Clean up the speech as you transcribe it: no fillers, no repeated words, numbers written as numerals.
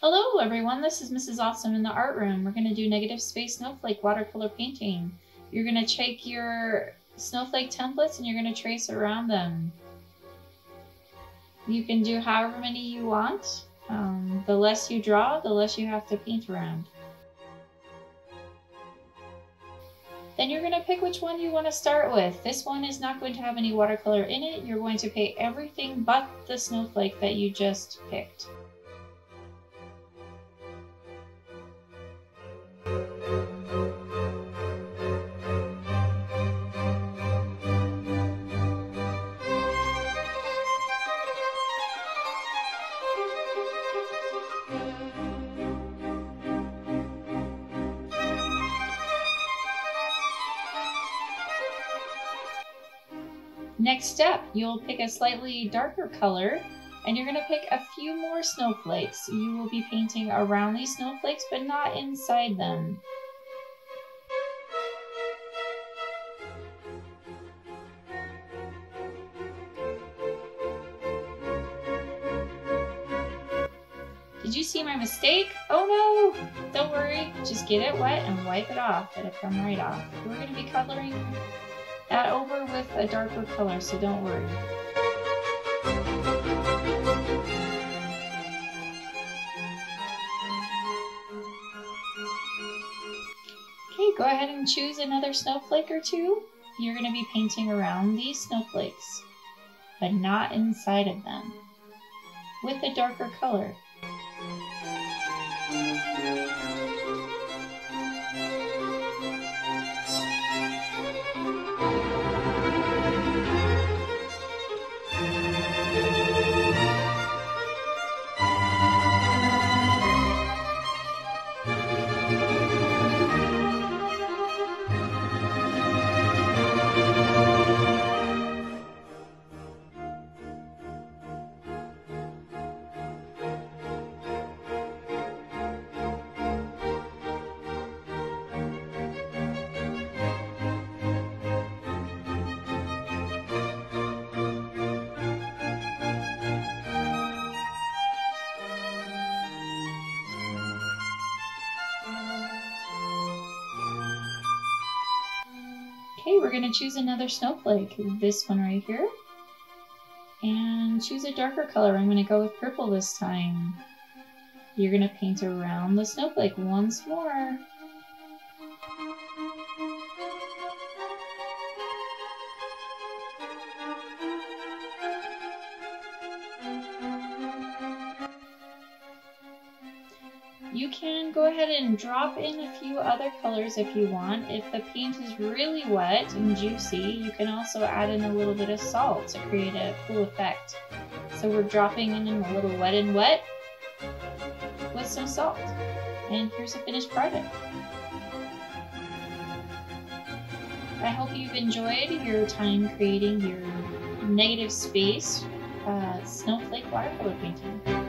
Hello everyone, this is Mrs. Awesome in the art room. We're going to do negative space snowflake watercolor painting. You're going to take your snowflake templates and you're going to trace around them. You can do however many you want. The less you draw, the less you have to paint around. Then you're going to pick which one you want to start with. This one is not going to have any watercolor in it. You're going to paint everything but the snowflake that you just picked. Next step, you'll pick a slightly darker color and you're going to pick a few more snowflakes. You will be painting around these snowflakes, but not inside them. Did you see my mistake? Oh no! Don't worry, just get it wet and wipe it off. It'll come right off. We're going to be coloring that over with a darker color, so don't worry. Okay, go ahead and choose another snowflake or two. You're going to be painting around these snowflakes, but not inside of them, with a darker color. Okay, we're going to choose another snowflake, this one right here, and choose a darker color. I'm going to go with purple this time. You're going to paint around the snowflake once more. You can go ahead and drop in a few other colors if you want. If the paint is really wet and juicy, you can also add in a little bit of salt to create a cool effect. So we're dropping in a little wet and wet with some salt. And here's the finished product. I hope you've enjoyed your time creating your negative space snowflake watercolor painting.